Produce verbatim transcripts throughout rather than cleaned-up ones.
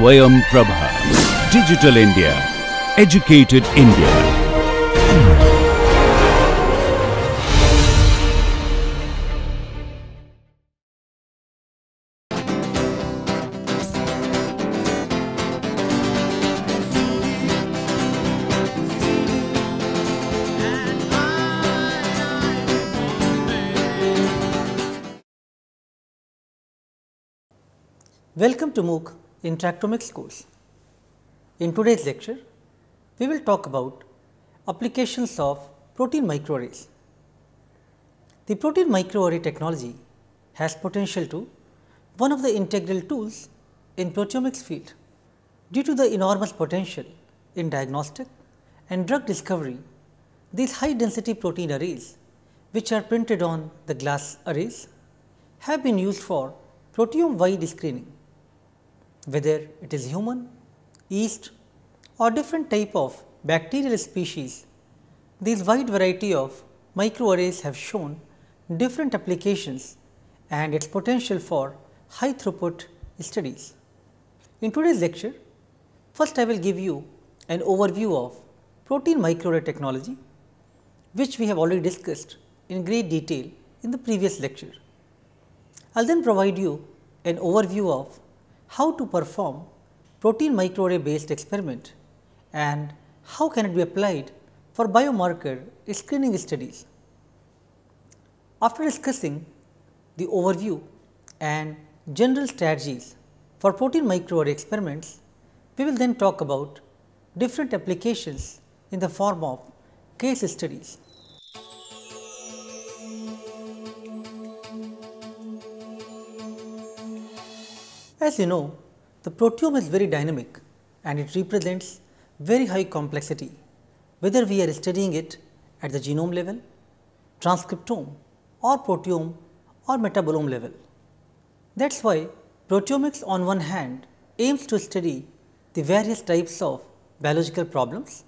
Swayam Prabha. Digital India. Educated India. Welcome to MOOC Interactomics course. In today's lecture, we will talk about applications of protein microarrays. The protein microarray technology has potential to one of the integral tools in proteomics field due to the enormous potential in diagnostic and drug discovery. These high density protein arrays, which are printed on the glass arrays, have been used for proteome wide screening, whether it is human, yeast or different type of bacterial species. These wide variety of microarrays have shown different applications and its potential for high throughput studies. In today's lecture, first I will give you an overview of protein microarray technology, which we have already discussed in great detail in the previous lecture. I will then provide you an overview of how to perform protein microarray based experiment and how can it be applied for biomarker screening studies. After discussing the overview and general strategies for protein microarray experiments, we will then talk about different applications in the form of case studies. As you know, the proteome is very dynamic and it represents very high complexity, whether we are studying it at the genome level, transcriptome or proteome or metabolome level. That is why proteomics on one hand aims to study the various types of biological problems.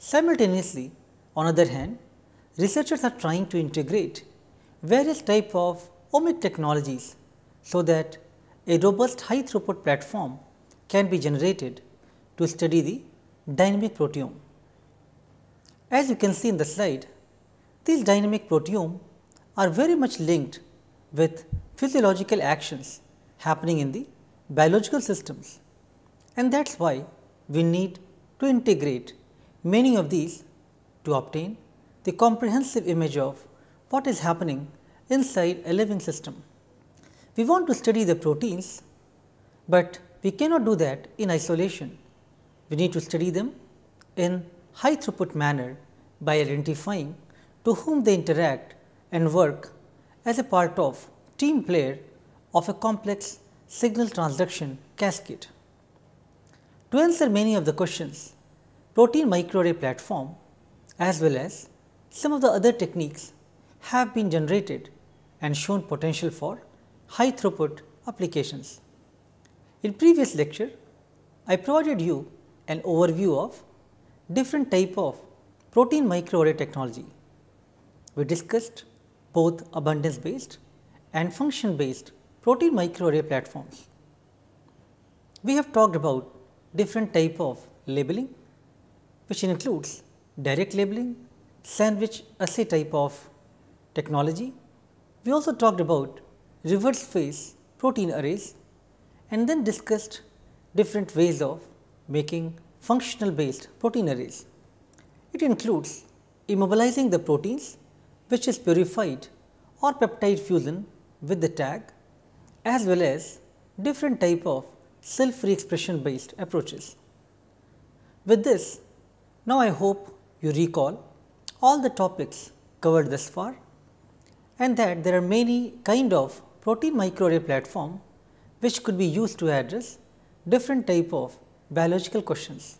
Simultaneously, on other hand, researchers are trying to integrate various type of omic technologies so that a robust high throughput platform can be generated to study the dynamic proteome. As you can see in the slide, these dynamic proteome are very much linked with physiological actions happening in the biological systems, and that is why we need to integrate many of these to obtain the comprehensive image of what is happening inside a living system. We want to study the proteins, but we cannot do that in isolation. We need to study them in high throughput manner by identifying to whom they interact and work as a part of team player of a complex signal transduction cascade. To answer many of the questions, protein microarray platform as well as some of the other techniques have been generated and shown potential for high throughput applications. In previous lecture, I provided you an overview of different type of protein microarray technology. We discussed both abundance based and function based protein microarray platforms. We have talked about different type of labeling, which includes direct labeling, sandwich assay type of technology. We also talked about reverse phase protein arrays and then discussed different ways of making functional based protein arrays. It includes immobilizing the proteins, which is purified or peptide fusion with the tag, as well as different type of cell free expression based approaches. With this, now I hope you recall all the topics covered thus far and that there are many kind of protein microarray platform which could be used to address different type of biological questions.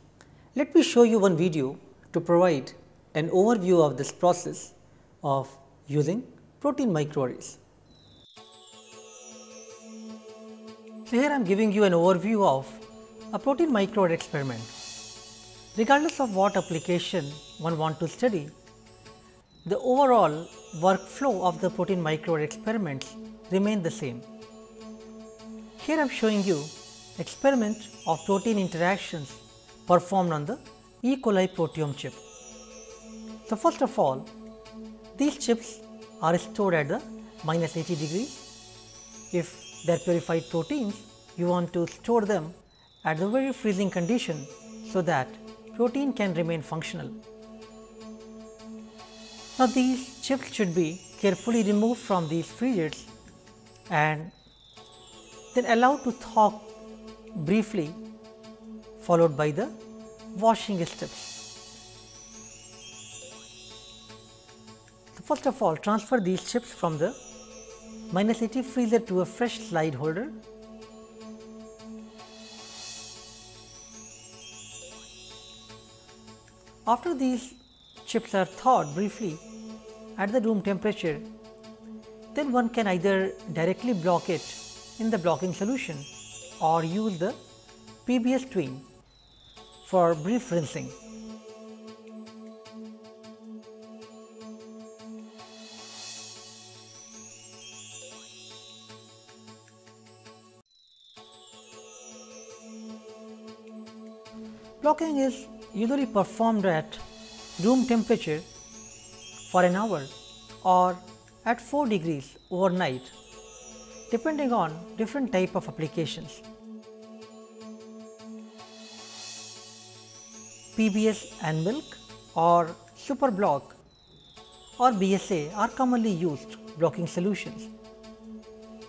Let me show you one video to provide an overview of this process of using protein microarrays. So, here I am giving you an overview of a protein microarray experiment. Regardless of what application one wants to study, the overall workflow of the protein microarray experiments remain the same. Here I am showing you experiment of protein interactions performed on the E. coli proteome chip. So, first of all, these chips are stored at the minus eighty degrees. If they are purified proteins, you want to store them at the very freezing condition so that protein can remain functional. Now, these chips should be carefully removed from these freezers and then allowed to thaw briefly, followed by the washing steps. So, first of all, transfer these chips from the minus eighty freezer to a fresh slide holder. After these chips are thawed briefly at the room temperature, then one can either directly block it in the blocking solution or use the P B S tween for brief rinsing. Blocking is usually performed at room temperature for an hour or at four degrees overnight, depending on different type of applications. P B S and milk or superblock or B S A are commonly used blocking solutions.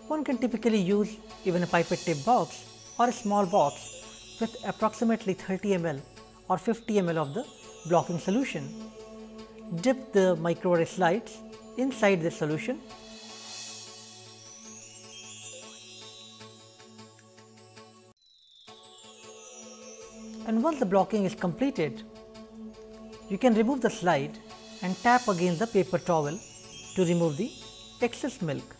One can typically use even a pipette tip box or a small box with approximately thirty milliliters or fifty milliliters of the blocking solution. Dip the microarray slides inside the solution. And once the blocking is completed, you can remove the slide and tap against the paper towel to remove the excess milk.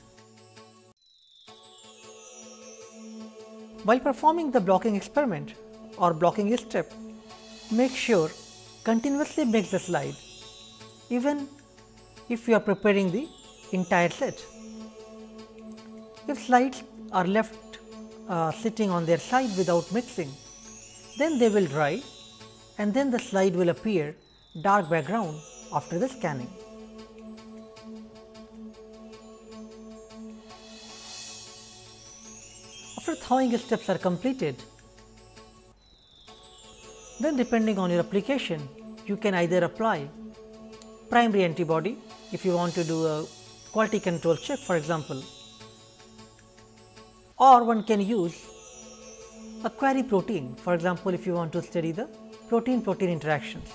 While performing the blocking experiment or blocking step, make sure continuously mix the slide, even if you are preparing the entire set. If slides are left uh, sitting on their side without mixing, then they will dry and then the slide will appear dark background after the scanning. After thawing steps are completed, then depending on your application, you can either apply primary antibody if you want to do a quality control check, for example, or one can use a query protein, for example, if you want to study the protein-protein interactions.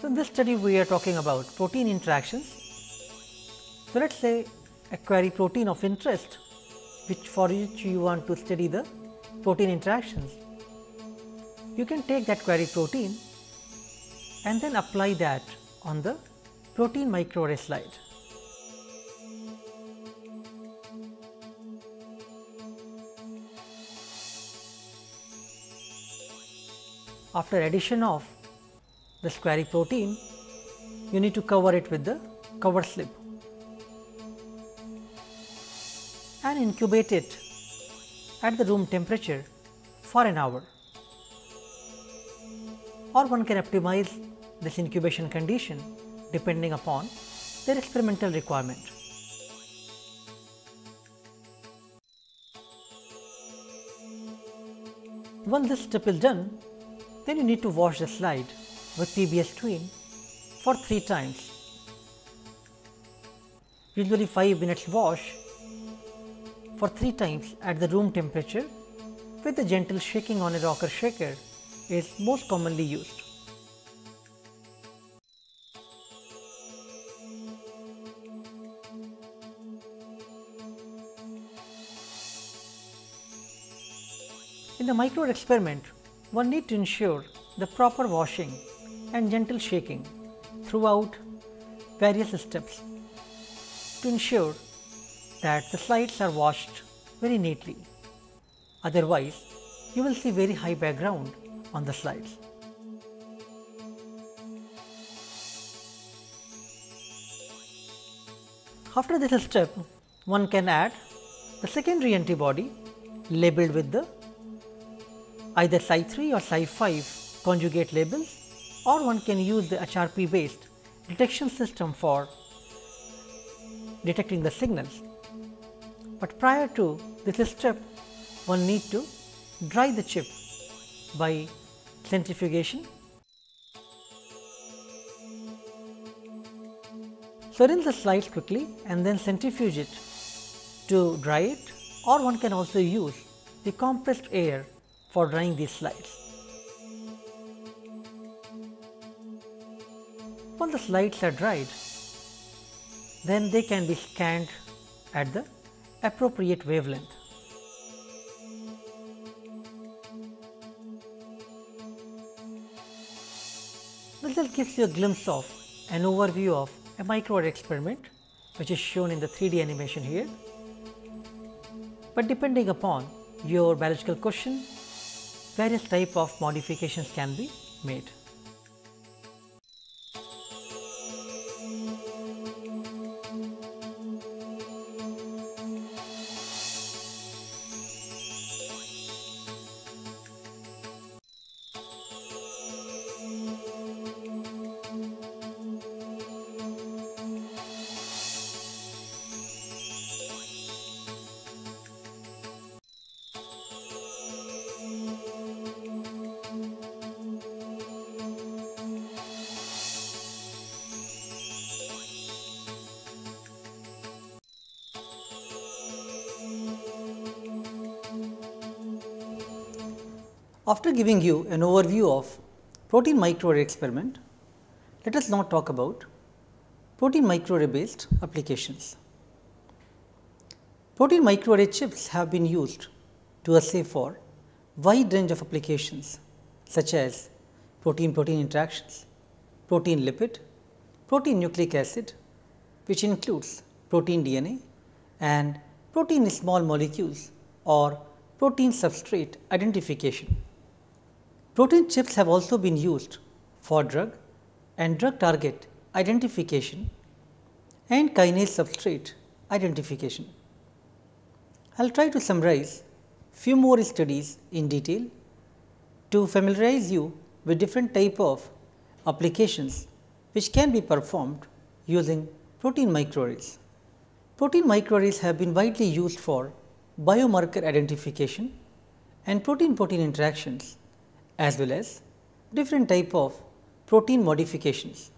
So, in this study we are talking about protein interactions. So, let us say a query protein of interest which for which you want to study the protein interactions. You can take that query protein and then apply that on the protein microarray slide. After addition of this query protein, you need to cover it with the cover slip and incubate it at the room temperature for an hour, or one can optimize this incubation condition depending upon their experimental requirement. Once this step is done, then you need to wash the slide with P B S tween for three times, usually five minutes wash for three times at the room temperature with a gentle shaking on a rocker shaker is most commonly used. In the microarray experiment, one need to ensure the proper washing and gentle shaking throughout various steps to ensure that the slides are washed very neatly. Otherwise, you will see very high background on the slides. After this step, one can add the secondary antibody labeled with the either Cy three or Cy five conjugate labels, or one can use the H R P based detection system for detecting the signals. But prior to this step, one need to dry the chip by centrifugation. Syringe the slice quickly and then centrifuge it to dry it, or one can also use the compressed air for drying these slides. Once the slides are dried, then they can be scanned at the appropriate wavelength. This just gives you a glimpse of an overview of a microarray experiment, which is shown in the three D animation here. But depending upon your biological question, various type of modifications can be made. After giving you an overview of protein microarray experiment, let us now talk about protein microarray based applications. Protein microarray chips have been used to assay for wide range of applications such as protein-protein interactions, protein lipid, protein nucleic acid, which includes protein D N A and protein small molecules or protein substrate identification. Protein chips have also been used for drug and drug target identification and kinase substrate identification. I will try to summarize few more studies in detail to familiarize you with different type of applications which can be performed using protein microarrays. Protein microarrays have been widely used for biomarker identification and protein-protein interactions, as well as different type of protein modifications.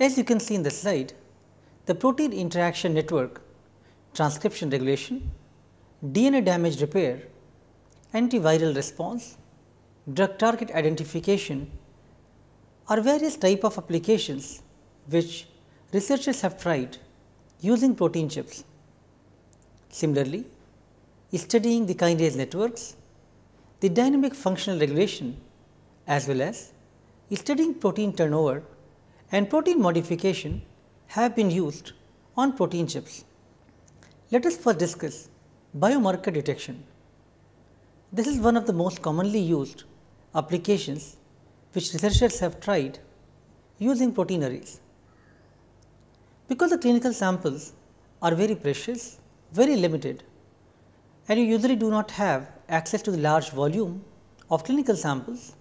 As you can see in the slide, the protein interaction network, transcription regulation, D N A damage repair, antiviral response, drug target identification are various type of applications which researchers have tried using protein chips. Similarly, studying the kinase networks, the dynamic functional regulation, as well as studying protein turnover and protein modification have been used on protein chips. Let us first discuss biomarker detection. This is one of the most commonly used applications which researchers have tried using protein arrays. Because the clinical samples are very precious, very limited, and you usually do not have access to the large volume of clinical samples.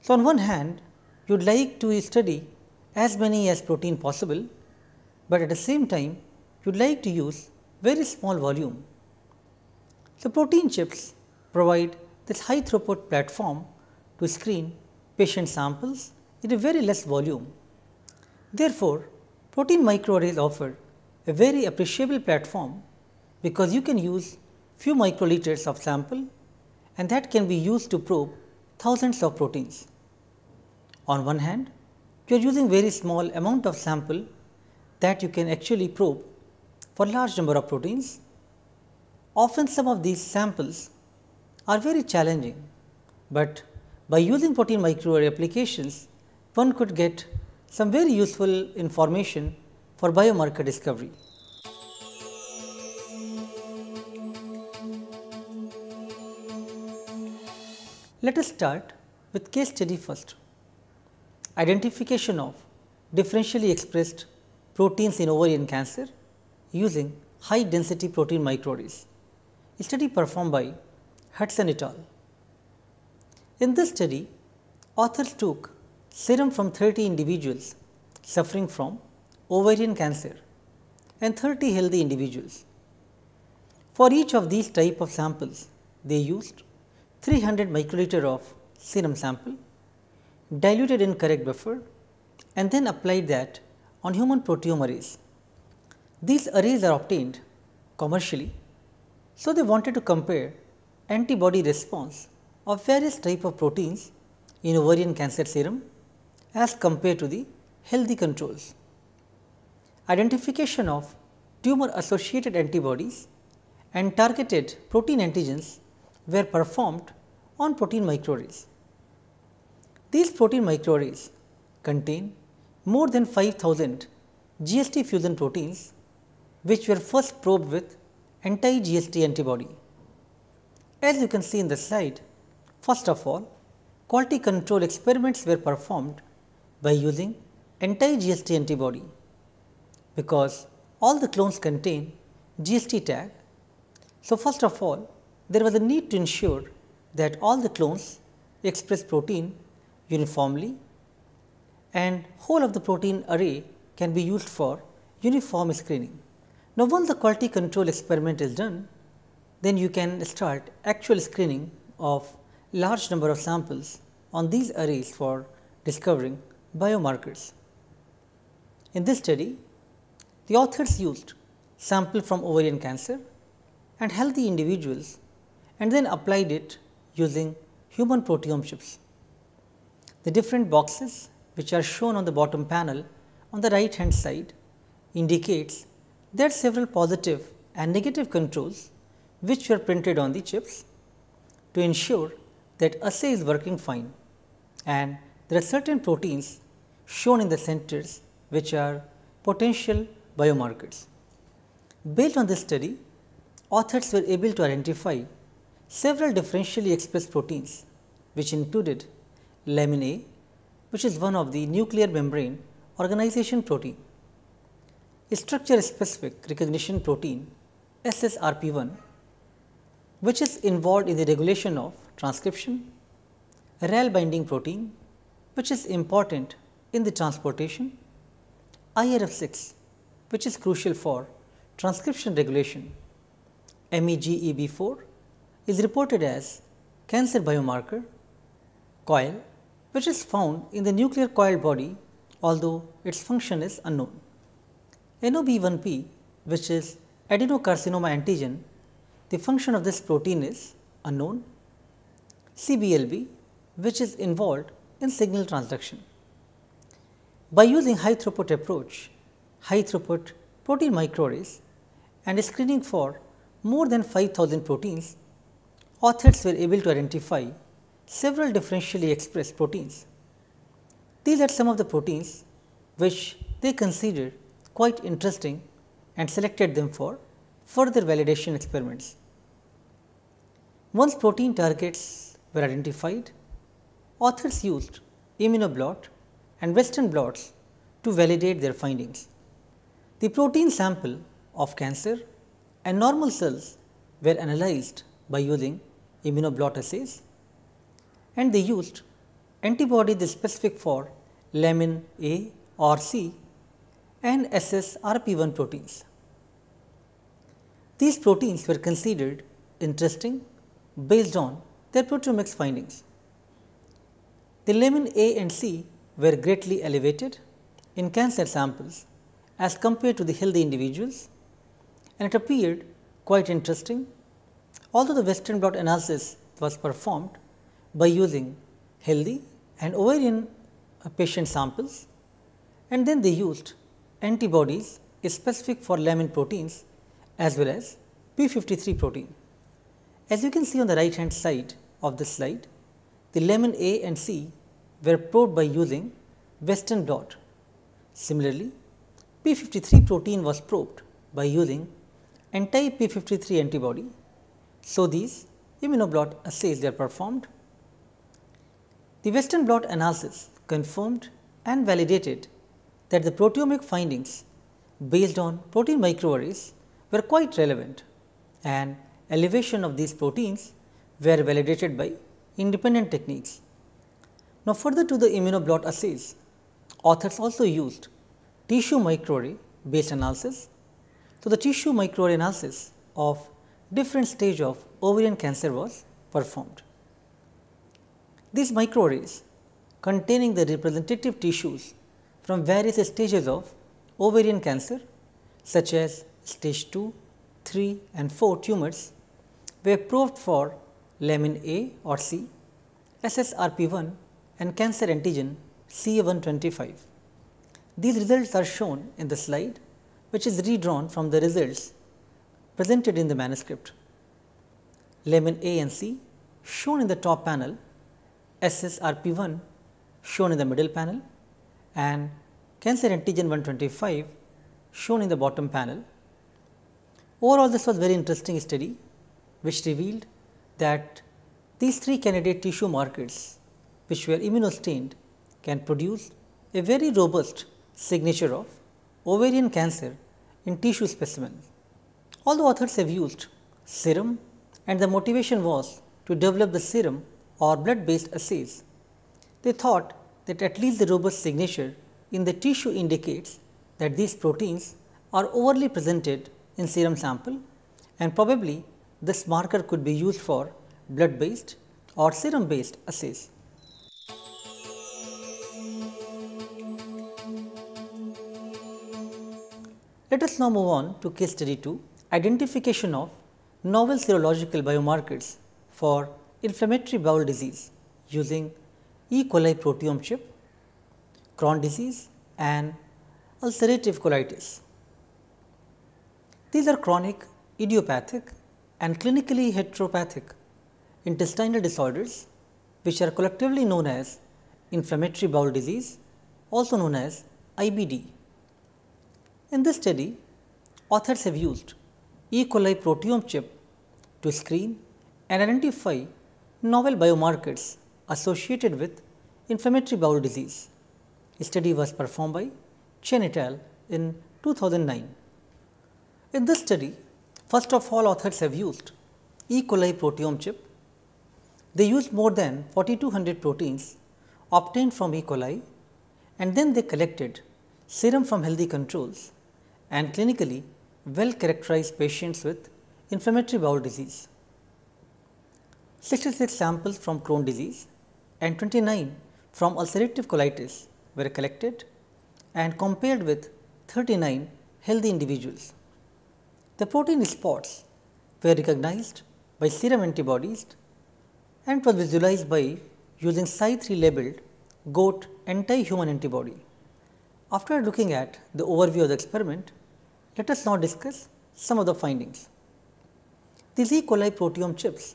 So, on one hand, you would like to study as many as protein possible, but at the same time you would like to use very small volume. So, protein chips provide this high throughput platform to screen patient samples in a very less volume. Therefore, protein microarrays offer a very appreciable platform, because you can use few microliters of sample and that can be used to probe thousands of proteins. On one hand, you are using very small amount of sample that you can actually probe for large number of proteins. Often some of these samples are very challenging, but by using protein microarray applications, one could get some very useful information for biomarker discovery. Let us start with case study first. Identification of differentially expressed proteins in ovarian cancer using high density protein microarrays, a study performed by Hudson et al. In this study, authors took serum from thirty individuals suffering from ovarian cancer and thirty healthy individuals. For each of these type of samples, they used three hundred microliter of serum sample, diluted in correct buffer, and then applied that on human proteome arrays. These arrays are obtained commercially, so they wanted to compare antibody response of various type of proteins in ovarian cancer serum as compared to the healthy controls. Identification of tumor associated antibodies and targeted protein antigens were performed on protein microarrays. These protein microarrays contain more than five thousand G S T fusion proteins, which were first probed with anti-G S T antibody. As you can see in the slide, first of all, quality control experiments were performed by using anti-G S T antibody. Because all the clones contain G S T tag, so first of all, there was a need to ensure that all the clones express protein uniformly and whole of the protein array can be used for uniform screening. Now, once the quality control experiment is done, then you can start actual screening of large number of samples on these arrays for discovering biomarkers. In this study, the authors used sample from ovarian cancer and healthy individuals and then applied it using human proteome chips. The different boxes which are shown on the bottom panel on the right hand side indicates that several positive and negative controls which were printed on the chips to ensure that assay is working fine, and there are certain proteins shown in the centers which are potential biomarkers. Based on this study, authors were able to identify several differentially expressed proteins which included lamin A, which is one of the nuclear membrane organization protein, a structure specific recognition protein S S R P one, which is involved in the regulation of transcription, a RAL binding protein, which is important in the transportation, I R F six, which is crucial for transcription regulation, M E G E B four is reported as cancer biomarker, coil, which is found in the nuclear coil body although its function is unknown, N O B one P, which is adenocarcinoma antigen, the function of this protein is unknown, C B L B, which is involved in signal transduction. By using high throughput approach, high throughput protein microarrays and screening for more than five thousand proteins, authors were able to identify several differentially expressed proteins. These are some of the proteins which they considered quite interesting and selected them for further validation experiments. Once protein targets were identified, authors used immunoblot and western blots to validate their findings. The protein sample of cancer and normal cells were analyzed by using immunoblot assays, and they used antibodies specific for lamin A or C and S S R P one proteins. These proteins were considered interesting based on their proteomics findings. The lamin A and C were greatly elevated in cancer samples as compared to the healthy individuals, and it appeared quite interesting, although the western blot analysis was performed by using healthy and ovarian patient samples, and then they used antibodies specific for lamin proteins as well as P fifty-three protein. As you can see on the right hand side of this slide, the lamin A and C were probed by using western blot. Similarly, P fifty-three protein was probed by using anti-P fifty-three antibody, so these immunoblot assays were performed. The western blot analysis confirmed and validated that the proteomic findings based on protein microarrays were quite relevant, and elevation of these proteins were validated by independent techniques. Now, further to the immunoblot assays, authors also used tissue microarray based analysis. So, the tissue microarray analysis of different stage of ovarian cancer was performed. These microarrays containing the representative tissues from various stages of ovarian cancer, such as stage two, three and four tumors, were probed for lamin A or C, S S R P one and cancer antigen C A one twenty-five. These results are shown in the slide, which is redrawn from the results presented in the manuscript. Lamin A and C shown in the top panel, S S R P one shown in the middle panel, and cancer antigen one twenty-five shown in the bottom panel. Overall, this was very interesting study, which revealed that these three candidate tissue markers, which were immunostained, can produce a very robust signature of ovarian cancer in tissue specimens. All the authors have used serum, and the motivation was to develop the serum or blood based assays. They thought that at least the robust signature in the tissue indicates that these proteins are overly presented in serum sample, and probably this marker could be used for blood based or serum based assays. Let us now move on to case study two, identification of novel serological biomarkers for inflammatory bowel disease using E. coli proteome chip, Crohn's disease and ulcerative colitis. These are chronic, idiopathic and clinically heteropathic intestinal disorders, which are collectively known as inflammatory bowel disease, also known as I B D. In this study, authors have used E. coli proteome chip to screen and identify novel biomarkers associated with inflammatory bowel disease. The study was performed by Chen et al in two thousand nine. In this study, first of all, authors have used E. coli proteome chip. They used more than forty-two hundred proteins obtained from E. coli, and then they collected serum from healthy controls and clinically well characterized patients with inflammatory bowel disease. sixty-six samples from Crohn's disease and twenty-nine from ulcerative colitis were collected and compared with thirty-nine healthy individuals. The protein spots were recognized by serum antibodies and was visualized by using Cy three labeled goat anti-human antibody. After looking at the overview of the experiment, let us now discuss some of the findings. These E. coli proteome chips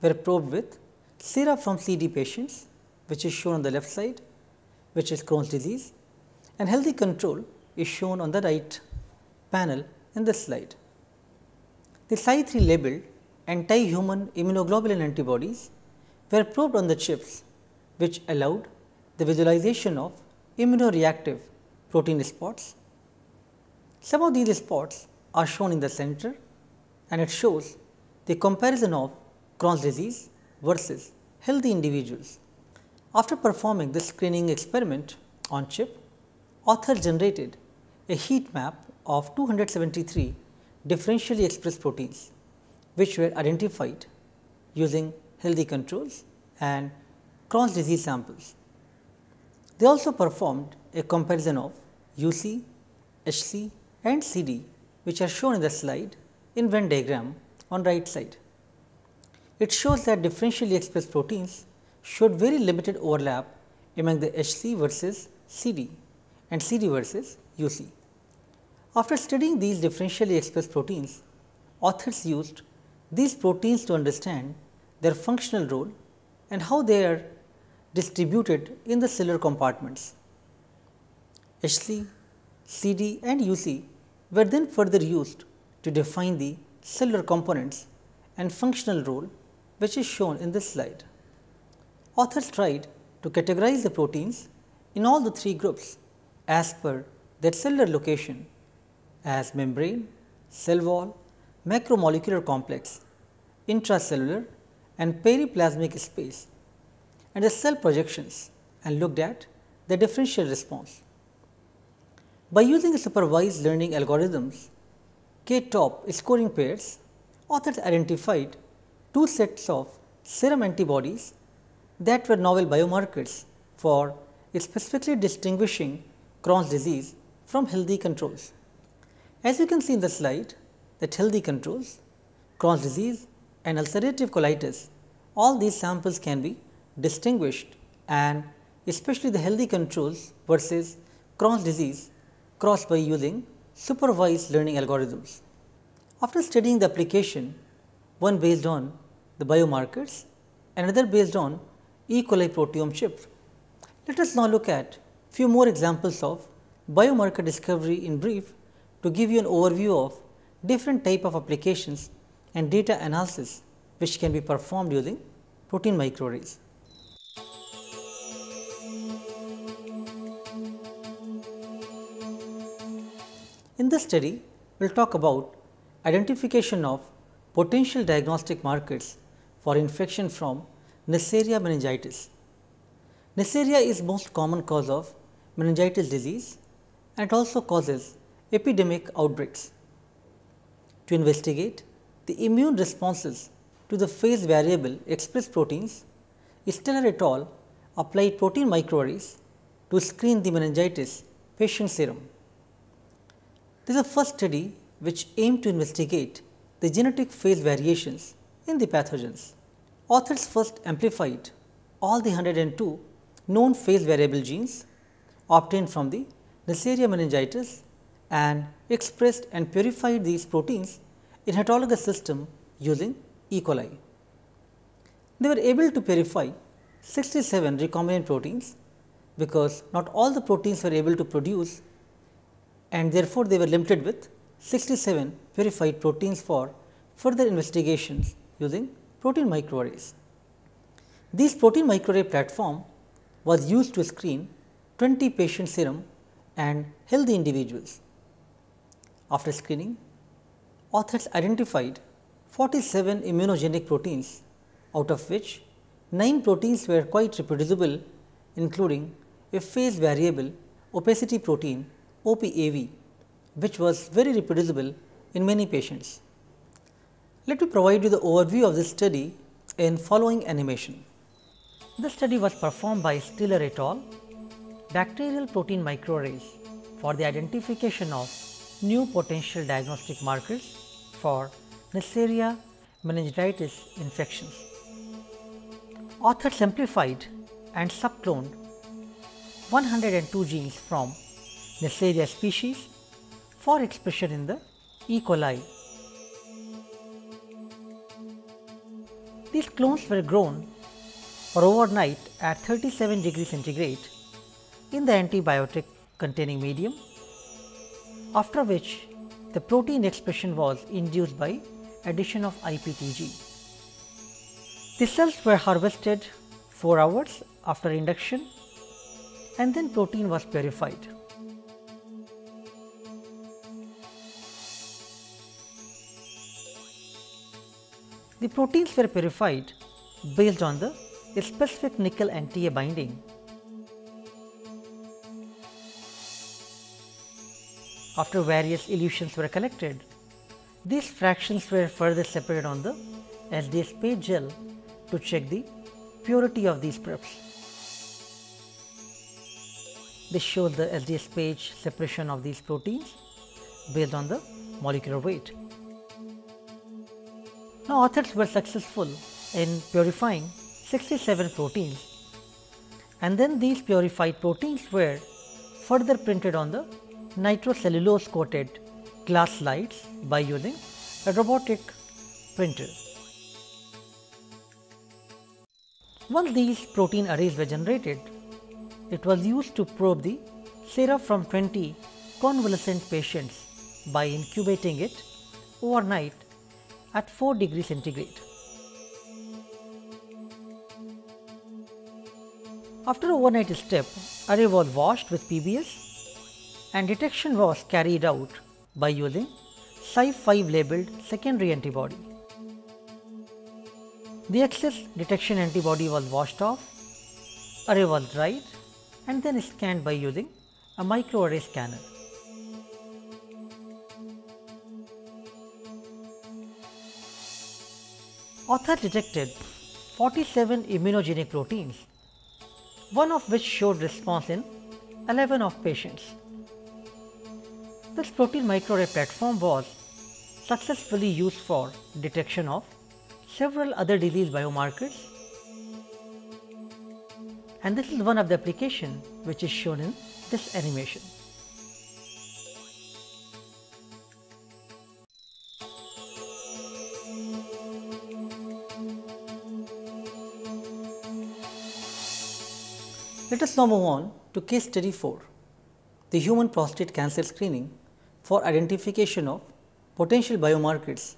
were probed with sera from C D patients, which is shown on the left side, which is Crohn's disease, and healthy control is shown on the right panel in this slide. The Cy three labeled anti-human immunoglobulin antibodies were probed on the chips, which allowed the visualization of immunoreactive protein spots. Some of these spots are shown in the center, and it shows the comparison of Crohn's disease versus healthy individuals. After performing this screening experiment on chip, authors generated a heat map of two hundred seventy-three differentially expressed proteins, which were identified using healthy controls and Crohn's disease samples. They also performed a comparison of U C, H C and C D, which are shown in the slide in Venn diagram on right side. It shows that differentially expressed proteins showed very limited overlap among the H C versus C D and C D versus U C. After studying these differentially expressed proteins, authors used these proteins to understand their functional role and how they are distributed in the cellular compartments. H C, C D and U C were then further used to define the cellular components and functional role, which is shown in this slide. Authors tried to categorize the proteins in all the three groups as per their cellular location as membrane, cell wall, macromolecular complex, intracellular and periplasmic space, and the cell projections, and looked at the differential response. By using supervised learning algorithms, K-top scoring pairs, authors identified two sets of serum antibodies that were novel biomarkers for specifically distinguishing Crohn's disease from healthy controls. As you can see in the slide, that healthy controls, Crohn's disease and ulcerative colitis, all these samples can be distinguished, and especially the healthy controls versus Crohn's disease crossed by using supervised learning algorithms. After studying the application, one based on the biomarkers, another based on E. coli proteome chip. Let us now look at few more examples of biomarker discovery in brief to give you an overview of different type of applications and data analysis which can be performed using protein microarrays. In this study, we will talk about identification of potential diagnostic markers for infection from Neisseria meningitis. Neisseria is most common cause of meningitis disease, and it also causes epidemic outbreaks. To investigate the immune responses to the phase variable expressed proteins, Stellar et al applied protein microarrays to screen the meningitis patient serum. This is the first study which aimed to investigate the genetic phase variations in the pathogens. Authors first amplified all the one hundred and two known phase variable genes obtained from the Neisseria meningitis and expressed and purified these proteins in autologous system using E. coli. They were able to purify sixty-seven recombinant proteins, because not all the proteins were able to produce, and therefore they were limited with sixty-seven purified proteins for further investigations using protein microarrays. This protein microarray platform was used to screen twenty patient serum and healthy individuals. After screening, authors identified forty-seven immunogenic proteins, out of which nine proteins were quite reproducible, including a phase variable opacity protein O P A V, which was very reproducible in many patients. Let me provide you the overview of this study in following animation. This study was performed by Stiller et al. Bacterial protein microarrays for the identification of new potential diagnostic markers for Neisseria meningitis infections. Authors amplified and subcloned one hundred and two genes from Neisseria species for expression in the E. coli. These clones were grown for overnight at thirty-seven degrees centigrade in the antibiotic containing medium, after which the protein expression was induced by addition of I P T G. The cells were harvested four hours after induction, and then protein was purified. The proteins were purified based on the specific nickel and T A binding. After various elutions were collected, these fractions were further separated on the S D S-PAGE gel to check the purity of these preps. This shows the S D S-PAGE separation of these proteins based on the molecular weight. Now, authors were successful in purifying sixty-seven proteins, and then these purified proteins were further printed on the nitrocellulose coated glass slides by using a robotic printer. Once these protein arrays were generated, it was used to probe the sera from twenty convalescent patients by incubating it overnight at four degrees centigrade. After overnight step, array was washed with P B S, and detection was carried out by using Cy five labeled secondary antibody. The excess detection antibody was washed off, array was dried and then scanned by using a microarray scanner. Author detected forty-seven immunogenic proteins, one of which showed response in eleven of patients. This protein microarray platform was successfully used for detection of several other disease biomarkers, and this is one of the applications which is shown in this animation. Let us now move on to case study four, the human prostate cancer screening for identification of potential biomarkers,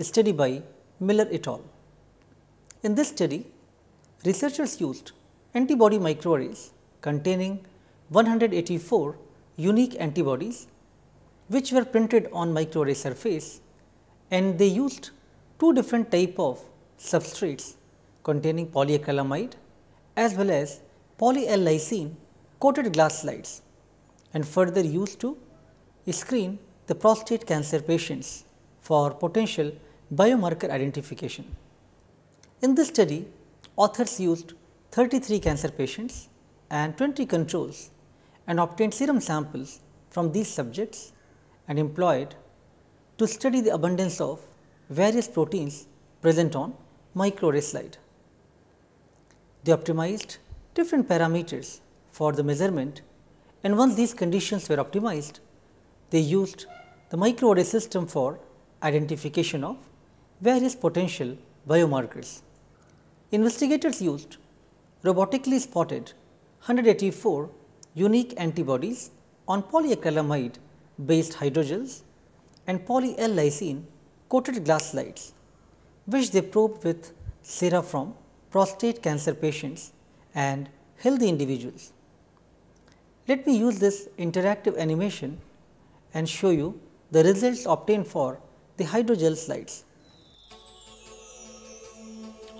study by Miller et al. In this study, researchers used antibody microarrays containing one hundred eighty-four unique antibodies which were printed on microarray surface, and they used two different type of substrates containing polyacrylamide as well as poly L lysine coated glass slides, and further used to screen the prostate cancer patients for potential biomarker identification. In this study, authors used thirty-three cancer patients and twenty controls and obtained serum samples from these subjects and employed to study the abundance of various proteins present on microarray slide. They optimized different parameters for the measurement, and once these conditions were optimized, they used the microarray system for identification of various potential biomarkers. Investigators used robotically spotted one hundred eighty-four unique antibodies on polyacrylamide based hydrogels and poly L lysine coated glass slides, which they probed with sera from prostate cancer patients and healthy individuals. Let me use this interactive animation and show you the results obtained for the hydrogel slides.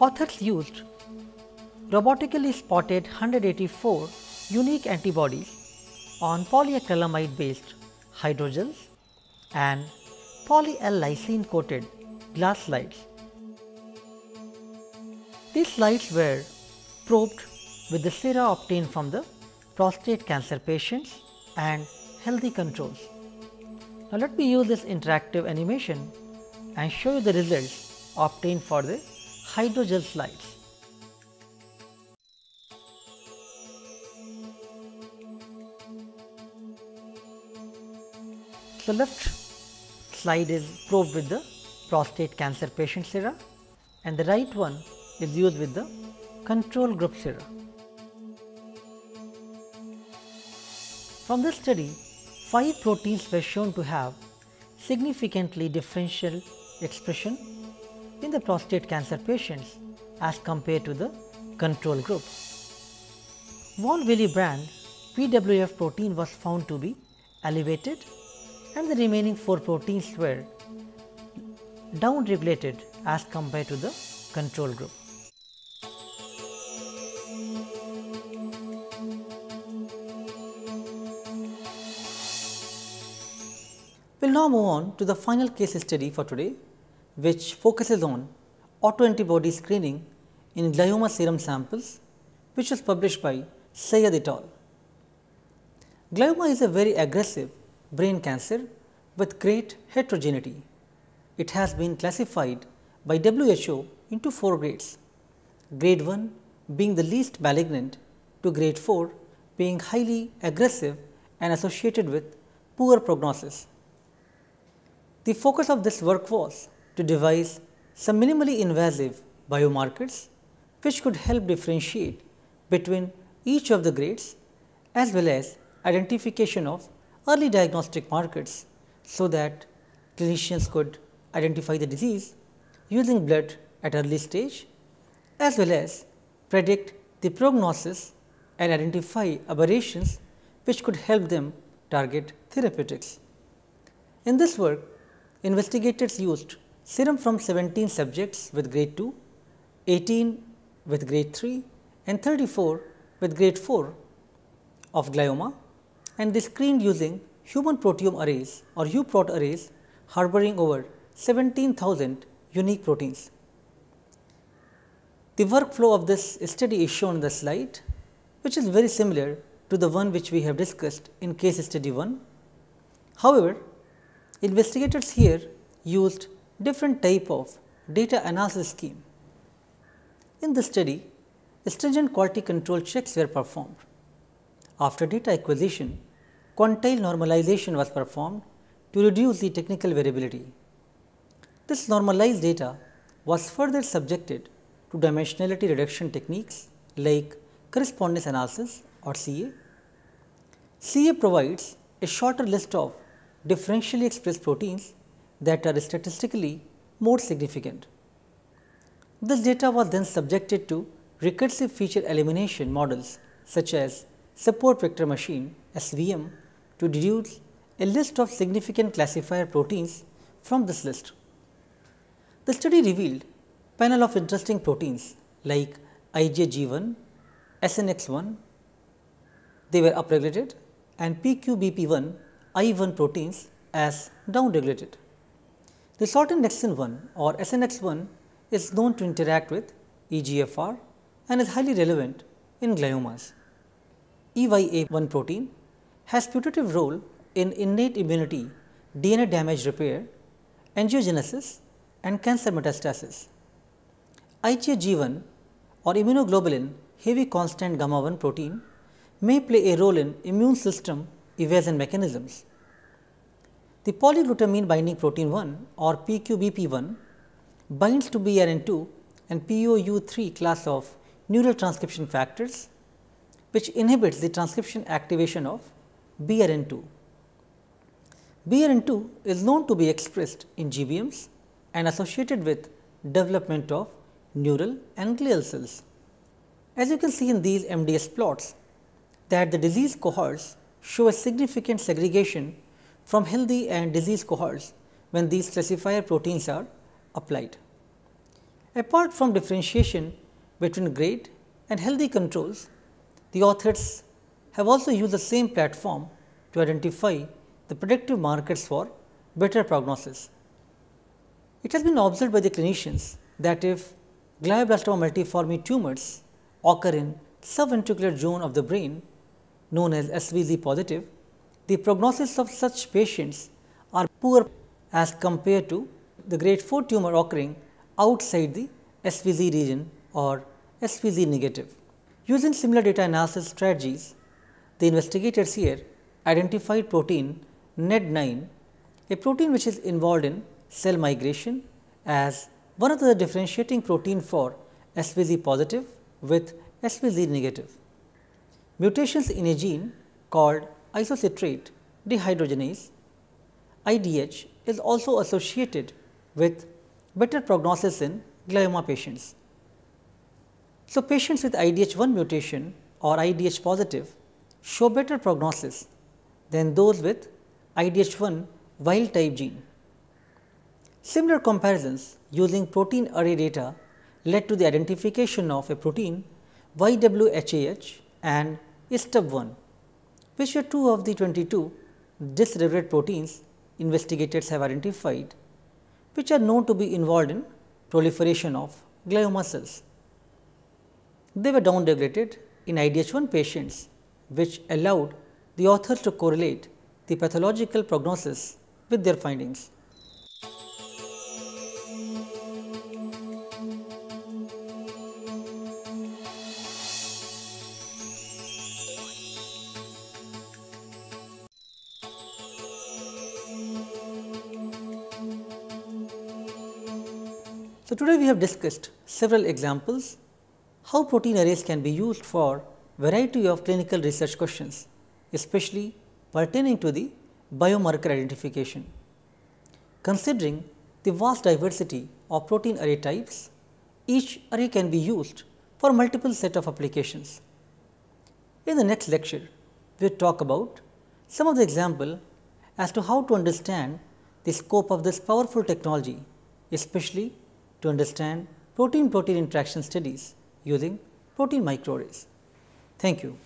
Authors used robotically spotted one hundred eighty-four unique antibodies on polyacrylamide based hydrogels and poly L lysine coated glass slides. These slides were probed with the sera obtained from the prostate cancer patients and healthy controls. Now, let me use this interactive animation and show you the results obtained for the hydrogel slides. The left slide is probed with the prostate cancer patient sera and the right one is used with the control group sera. From this study, five proteins were shown to have significantly differential expression in the prostate cancer patients as compared to the control group. Von Willebrand P W F protein was found to be elevated and the remaining four proteins were downregulated as compared to the control group. We will now move on to the final case study for today, which focuses on autoantibody screening in glioma serum samples, which was published by Stellar et al. Glioma is a very aggressive brain cancer with great heterogeneity. It has been classified by W H O into four grades, grade one being the least malignant to grade four being highly aggressive and associated with poor prognosis. The focus of this work was to devise some minimally invasive biomarkers which could help differentiate between each of the grades as well as identification of early diagnostic markers, so that clinicians could identify the disease using blood at early stage as well as predict the prognosis and identify aberrations which could help them target therapeutics. In this work, investigators used serum from seventeen subjects with grade two, eighteen with grade three and thirty-four with grade four of glioma, and they screened using human proteome arrays or U PROT arrays harboring over seventeen thousand unique proteins. The workflow of this study is shown in the slide, which is very similar to the one which we have discussed in case study one. However, investigators here used different type of data analysis scheme. In this study, stringent quality control checks were performed. After data acquisition, quantile normalization was performed to reduce the technical variability. This normalized data was further subjected to dimensionality reduction techniques like correspondence analysis or C A. C A provides a shorter list of differentially expressed proteins that are statistically more significant. This data was then subjected to recursive feature elimination models such as support vector machine S V M to deduce a list of significant classifier proteins from this list. The study revealed a panel of interesting proteins like I G G one, S N X one, they were upregulated, and P Q B P one, I one proteins as downregulated. The short N X one or S N X one is known to interact with E G F R and is highly relevant in gliomas. E Y A one protein has putative role in innate immunity, D N A damage repair, angiogenesis and cancer metastasis. I G G one or immunoglobulin heavy constant gamma one protein may play a role in immune system evasion mechanisms. The polyglutamine binding protein one or P Q B P one binds to B R N two and P O U three class of neural transcription factors, which inhibits the transcription activation of B R N two. B R N two is known to be expressed in G B Ms and associated with development of neural and glial cells. As you can see in these M D S plots, that the disease cohorts show a significant segregation from healthy and disease cohorts when these classifier proteins are applied. Apart from differentiation between grade and healthy controls, the authors have also used the same platform to identify the predictive markers for better prognosis. It has been observed by the clinicians that if glioblastoma multiforme tumors occur in subventricular zone of the brain known as S V Z positive, the prognosis of such patients are poor as compared to the grade four tumor occurring outside the S V Z region or S V Z negative. Using similar data analysis strategies, the investigators here identified protein N E D nine, a protein which is involved in cell migration, as one of the differentiating protein for S V Z positive with S V Z negative. Mutations in a gene called isocitrate dehydrogenase I D H is also associated with better prognosis in glioma patients. So, patients with I D H one mutation or I D H positive show better prognosis than those with I D H one wild type gene. Similar comparisons using protein array data led to the identification of a protein Y W H A H and I S T U B one, which were two of the twenty-two dysregulated proteins investigators have identified, which are known to be involved in proliferation of glioma cells. They were downregulated in I D H one patients, which allowed the authors to correlate the pathological prognosis with their findings. So, today we have discussed several examples how protein arrays can be used for variety of clinical research questions, especially pertaining to the biomarker identification. Considering the vast diversity of protein array types, each array can be used for multiple set of applications. In the next lecture, we will talk about some of the example as to how to understand the scope of this powerful technology, especially to understand protein-protein interaction studies using protein microarrays. Thank you.